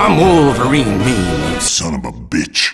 I'm Wolverine, mean son of a bitch.